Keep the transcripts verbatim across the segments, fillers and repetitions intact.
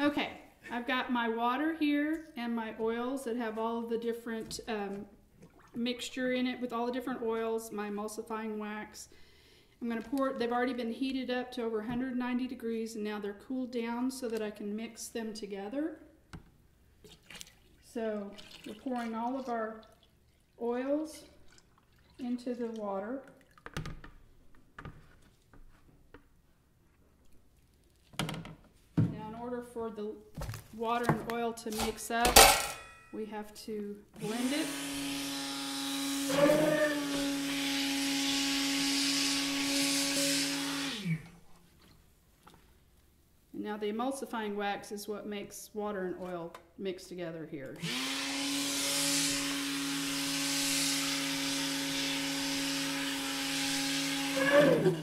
Okay, I've got my water here and my oils that have all the different um, mixture in it with all the different oils, my emulsifying wax. I'm going to pour it. They've already been heated up to over one hundred ninety degrees, and now they're cooled down so that I can mix them together. So we're pouring all of our oils into the water. Now, in order for the water and oil to mix up, we have to blend it. Now the emulsifying wax is what makes water and oil mix together here. Okay,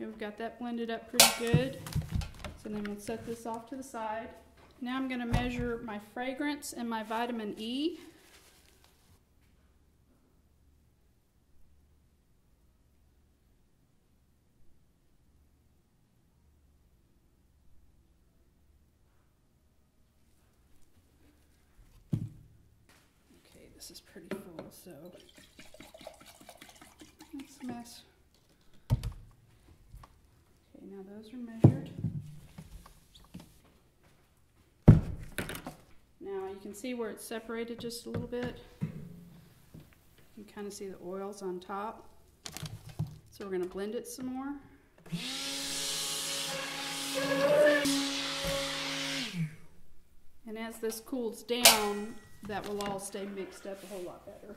we've got that blended up pretty good. So then we'll set this off to the side. Now I'm going to measure my fragrance and my vitamin E. This is pretty full, so that's a mess. Okay, now those are measured. Now you can see where it's separated just a little bit. You can kind of see the oils on top. So we're going to blend it some more. And as this cools down, that will all stay mixed up a whole lot better.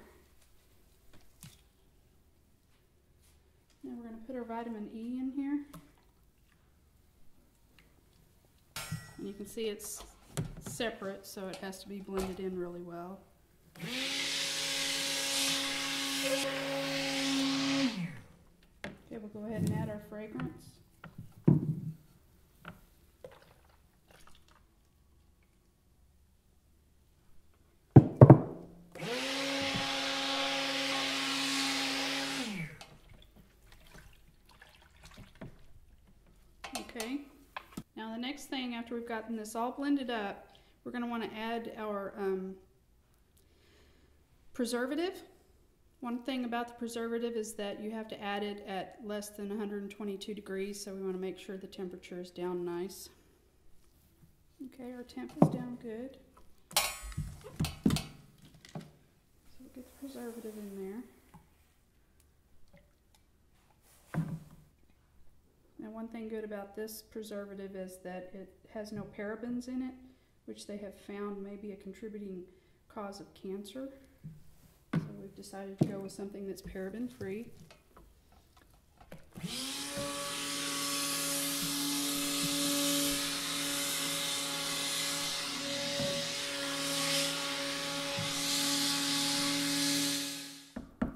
Now we're going to put our vitamin E in here. And you can see it's separate, so it has to be blended in really well. Okay, we'll go ahead and add our fragrance. Okay, now the next thing, after we've gotten this all blended up, we're going to want to add our um, preservative. One thing about the preservative is that you have to add it at less than one hundred twenty-two degrees, so we want to make sure the temperature is down nice. Okay, our temp is down good. So we'll get the preservative in there. One thing good about this preservative is that it has no parabens in it, which they have found may be a contributing cause of cancer. So we've decided to go with something that's paraben-free.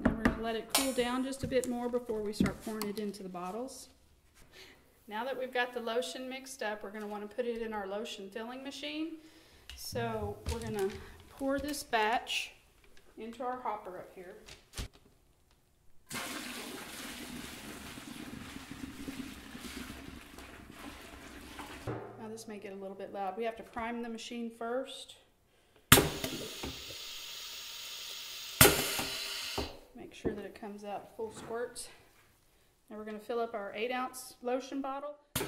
Now we're going to let it cool down just a bit more before we start pouring it into the bottles. Now that we've got the lotion mixed up, we're going to want to put it in our lotion filling machine. So we're going to pour this batch into our hopper up here. Now this may get a little bit loud. We have to prime the machine first. Make sure that it comes out full squirts. Now we're going to fill up our eight ounce lotion bottle. So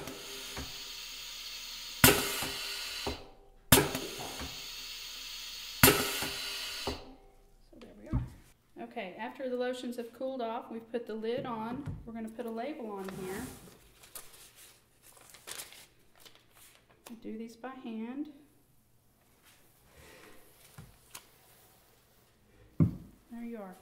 there we are. Okay, after the lotions have cooled off, we've put the lid on. We're going to put a label on here. I do these by hand. There you are.